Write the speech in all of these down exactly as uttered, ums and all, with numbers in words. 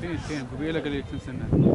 فين فين قبيله قال لك تنسنى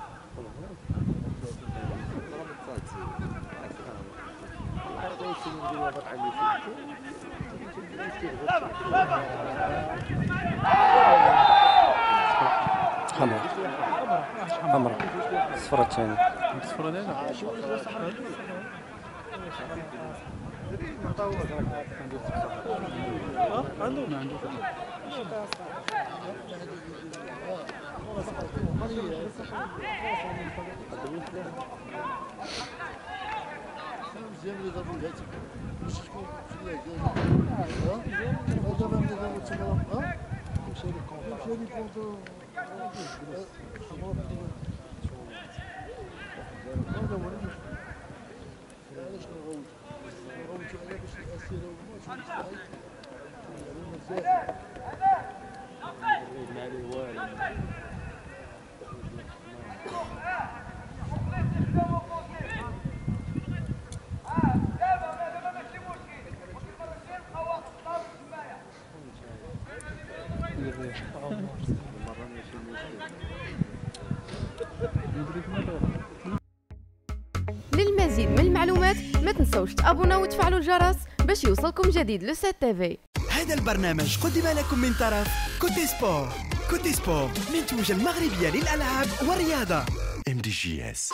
للمزيد من المعلومات ما تنسوش تابوناو وتفعلوا الجرس باش يوصلكم جديد لو سات تي في. هذا البرنامج قدم لكم من طرف كوتي سبور. كوتي سبور منتوجة المغربية للألعاب والرياضة. ام دي جي اس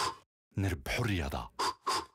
نربحوا الرياضة.